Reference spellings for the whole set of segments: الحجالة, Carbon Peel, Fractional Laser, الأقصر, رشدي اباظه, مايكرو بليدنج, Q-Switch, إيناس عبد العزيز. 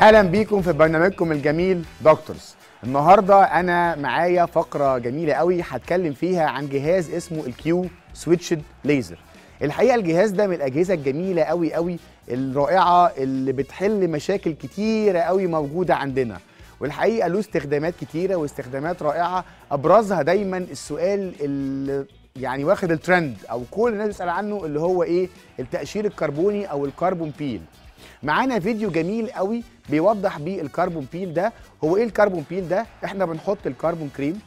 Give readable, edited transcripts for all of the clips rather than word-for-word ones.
اهلا بيكم في برنامجكم الجميل دكتورز. النهارده انا معايا فقره جميله قوي هتكلم فيها عن جهاز اسمه الQ-Switch ليزر. الحقيقه الجهاز ده من الاجهزه الجميله قوي الرائعه اللي بتحل مشاكل كتيره قوي موجوده عندنا، والحقيقه له استخدامات كتيره واستخدامات رائعه. ابرزها دايما السؤال اللي يعني واخد الترند او كل الناس بتسال عنه، اللي هو ايه؟ التقشير الكربوني او الكربون بيل. معانا فيديو جميل قوي بيوضح بيه الكربون بيل ده. هو ايه الكربون بيل ده؟ احنا بنحط الكربون كريم،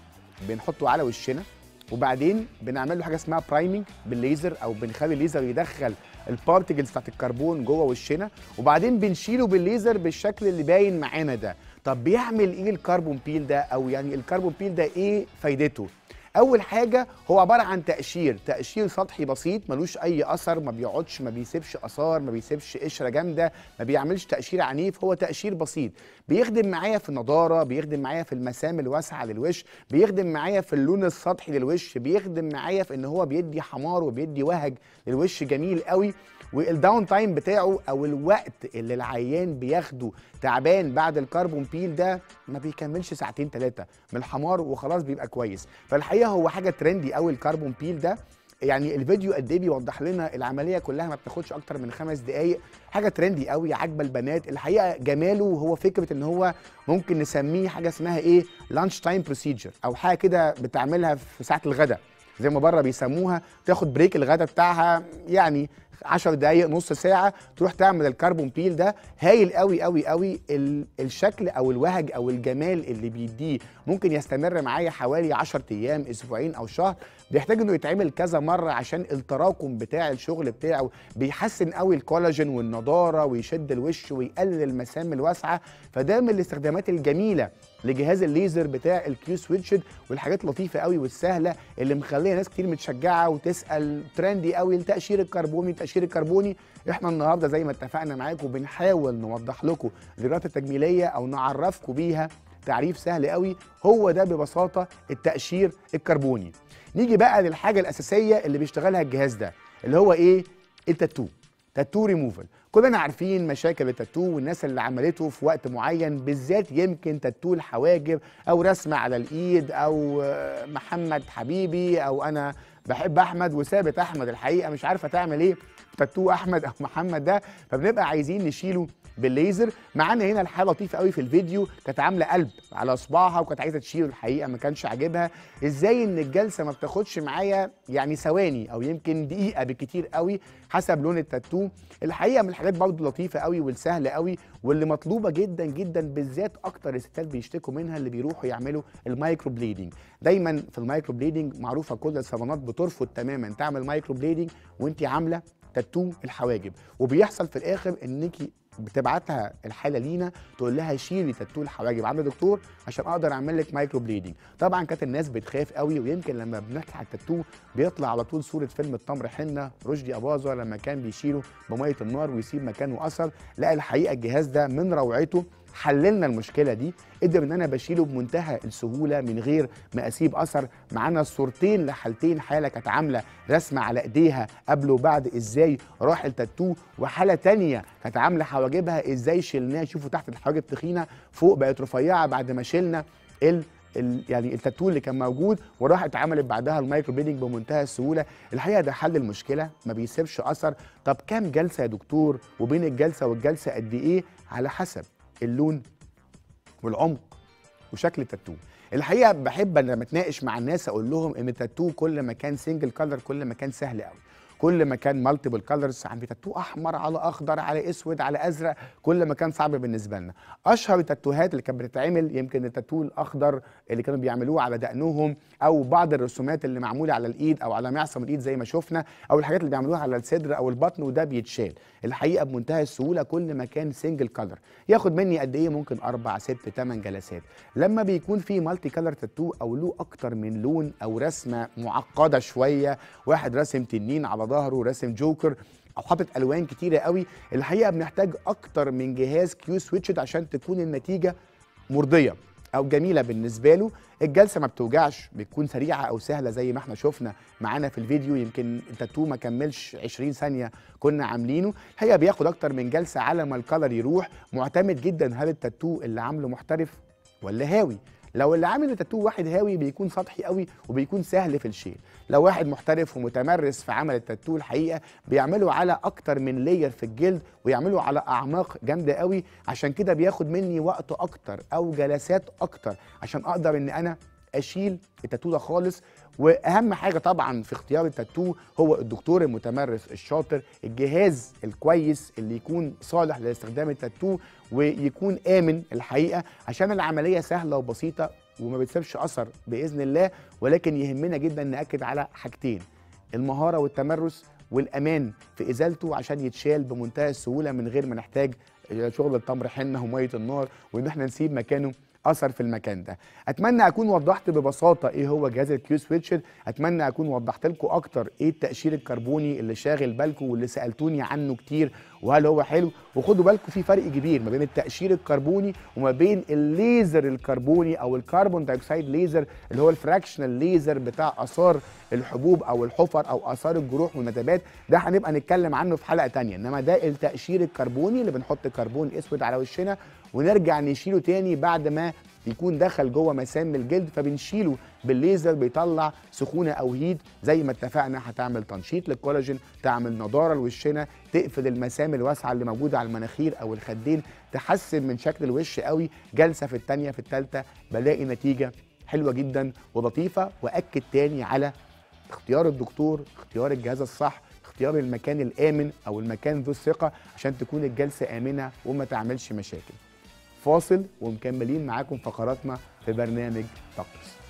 بنحطه على وشنا وبعدين بنعمل له حاجه اسمها برايمنج بالليزر، او بنخلي الليزر يدخل البارتكلز بتاعت الكربون جوه وشنا، وبعدين بنشيله بالليزر بالشكل اللي باين معانا ده. طب بيعمل ايه الكربون بيل ده، او يعني الكربون بيل ده ايه فايدته؟ اول حاجه هو عباره عن تقشير سطحي بسيط، ملوش اي اثر، ما بيقعدش، ما بيسيبش اثار، ما بيسيبش قشره جامده، ما بيعملش تقشير عنيف. هو تقشير بسيط بيخدم معايا في النضاره، بيخدم معايا في المسام الواسعه للوش، بيخدم معايا في اللون السطحي للوش، بيخدم معايا في ان هو بيدي حمار وبيدي وهج للوش جميل قوي. والداون تايم بتاعه او الوقت اللي العيان بياخده تعبان بعد الكربون بيل ده ما بيكملش ساعتين ثلاثه من الحمار وخلاص بيبقى كويس. فالحقيقه هو حاجه ترندي قوي الكربون بيل ده. يعني الفيديو قد ايه بيوضح لنا العمليه كلها، ما بتاخدش اكتر من 5 دقائق. حاجه ترندي قوي عاجبه البنات الحقيقه. جماله هو فكره ان هو ممكن نسميه حاجه اسمها ايه، لانش تايم بروسيجر، او حاجه كده بتعملها في ساعه الغداء زي ما بره بيسموها، تاخد بريك الغداء بتاعها يعني 10 دقايق نص ساعه، تروح تعمل الكربون بيل ده. هايل قوي الشكل او الوهج او الجمال اللي بيديه. ممكن يستمر معايا حوالي 10 ايام، اسبوعين او شهر. بيحتاج انه يتعمل كذا مره عشان التراكم بتاع الشغل بتاعه. بيحسن قوي الكولاجين والنضاره، ويشد الوش ويقلل المسام الواسعه. فده من الاستخدامات الجميله لجهاز الليزر بتاع الQ-Switch، والحاجات اللطيفه قوي والسهله اللي مخليه ناس كتير متشجعه وتسال ترندي قوي التقشير الكربوني. احنا النهارده زي ما اتفقنا معاكم بنحاول نوضح لكم الإجراءات التجميليه او نعرفكم بيها تعريف سهل قوي. هو ده ببساطه التقشير الكربوني. نيجي بقى للحاجه الاساسيه اللي بيشتغلها الجهاز ده، اللي هو ايه؟ التاتو ريموفل. كلنا عارفين مشاكل التاتو والناس اللي عملته في وقت معين، بالذات يمكن تاتو الحواجب او رسمه على الايد، او محمد حبيبي او انا بحب احمد وثابت احمد الحقيقه مش عارفه تعمل ايه تاتو احمد او محمد ده، فبنبقى عايزين نشيله بالليزر. معانا هنا الحاله لطيفه قوي في الفيديو، كانت عامله قلب على صباعها وكانت عايزه تشيله، الحقيقه ما كانش عاجبها ازاي ان الجلسه ما بتاخدش معايا يعني ثواني او يمكن دقيقه بالكتير قوي حسب لون التاتو. الحقيقه من الحاجات برضه لطيفه قوي والسهله قوي واللي مطلوبه جدا، بالذات اكتر الستات بيشتكوا منها اللي بيروحوا يعملوا المايكرو بليدنج. دايما في المايكرو بليدنج معروفه كل الصالونات بترفض تماما تعمل مايكرو بليدنج وانت عامله تاتو الحواجب، وبيحصل في الاخر انك بتبعتها الحاله لينا تقول لها شيلي تاتو الحواجب عند دكتور عشان اقدر اعمل لك مايكرو بليدنج. طبعا كانت الناس بتخاف قوي، ويمكن لما بنحكي على التاتو بيطلع على طول صوره فيلم التمر حنه رشدي اباظه لما كان بيشيله بميه النار ويسيب مكانه اثر. لا الحقيقه الجهاز ده من روعته حللنا المشكله دي، قدر ان انا بشيله بمنتهى السهوله من غير ما اسيب اثر. معانا الصورتين لحالتين، حاله كانت عامله رسمه على ايديها قبل وبعد ازاي راح التاتو، وحاله ثانيه كانت عامله حواجبها ازاي شلناها. شوفوا تحت الحواجب تخينه، فوق بقت رفيعه بعد ما شلنا يعني التاتو اللي كان موجود، وراح اتعملت بعدها المايكرو بليدنج بمنتهى السهوله. الحقيقه ده حل المشكله، ما بيسيبش اثر. طب كام جلسه يا دكتور؟ وبين الجلسه والجلسه قد ايه؟ على حسب اللون والعمق وشكل التاتو. الحقيقه بحب لما اتناقش مع الناس اقول لهم ان التاتو كل ما كان سنجل كلر كل ما كان سهل قوي، كل ما كان مالتيبل كلرز عندي تاتو احمر على اخضر على اسود على ازرق كل ما كان صعب بالنسبه لنا. اشهر التاتوهات اللي كانت بتتعمل يمكن التاتو الاخضر اللي كانوا بيعملوه على دقنهم، او بعض الرسومات اللي معموله على الايد او على معصم الايد زي ما شفنا، او الحاجات اللي بيعملوها على الصدر او البطن، وده بيتشال الحقيقه بمنتهى السهوله كل ما كان سنجل كلر. ياخد مني قد ايه؟ ممكن 4 6 8 جلسات. لما بيكون في مالتي كلر تاتو او له اكتر من لون، او رسمه معقده شويه، واحد رسم تنين على ظهره، رسم جوكر، او حاطط الوان كتيره قوي، الحقيقه بنحتاج اكتر من جهاز Q-Switch عشان تكون النتيجه مرضيه. او جميله بالنسبه له. الجلسه ما بتوجعش، بتكون سريعه او سهله زي ما احنا شفنا معانا في الفيديو، يمكن التاتو ما كملش 20 ثانيه كنا عاملينه. هي بياخد اكتر من جلسه على ما الكلر يروح، معتمد جدا هل التاتو اللي عامله محترف ولا هاوي. لو اللي عامل التاتو واحد هاوي بيكون سطحي قوي وبيكون سهل في الشيل. لو واحد محترف ومتمرس في عمل التاتو، الحقيقه بيعمله على اكتر من لاير في الجلد ويعمله على اعماق جامده قوي، عشان كده بياخد مني وقت اكتر او جلسات اكتر عشان اقدر ان انا اشيل التاتو ده خالص. واهم حاجه طبعا في اختيار التاتو هو الدكتور المتمرس الشاطر، الجهاز الكويس اللي يكون صالح لاستخدام التاتو ويكون امن الحقيقه، عشان العمليه سهله وبسيطه وما بتسيبش اثر باذن الله. ولكن يهمنا جدا ناكد على حاجتين، المهاره والتمرس والامان في ازالته عشان يتشال بمنتهى السهوله من غير ما نحتاج شغل التمر حنه وميه النار وان احنا نسيب مكانه اثر في المكان ده. اتمنى اكون وضحت ببساطه ايه هو جهاز الكيو سويتشر، اتمنى اكون وضحت لكم اكتر ايه التقشير الكربوني اللي شاغل بالكم واللي سالتوني عنه كتير وهل هو حلو. وخدوا بالكم في فرق كبير ما بين التقشير الكربوني وما بين الليزر الكربوني او الكربون دايوكسيد ليزر اللي هو الفراكشنال ليزر بتاع اثار الحبوب او الحفر او اثار الجروح والندبات. ده هنبقى نتكلم عنه في حلقه ثانيه، انما ده التقشير الكربوني اللي بنحط كربون اسود على وشنا ونرجع نشيله تاني بعد ما يكون دخل جوه مسام الجلد، فبنشيله بالليزر بيطلع سخونه او هيد زي ما اتفقنا. هتعمل تنشيط للكولاجين، تعمل نضاره لوشنا، تقفل المسام الواسعه اللي موجوده على المناخير او الخدين، تحسن من شكل الوش قوي. جلسه في الثانيه في الثالثه بلاقي نتيجه حلوه جدا ولطيفه. واكد تاني على اختيار الدكتور، اختيار الجهاز الصح، اختيار المكان الامن او المكان ذو الثقه عشان تكون الجلسه امنه وما تعملش مشاكل. فاصل ومكملين معاكم فقراتنا في برنامج تقص.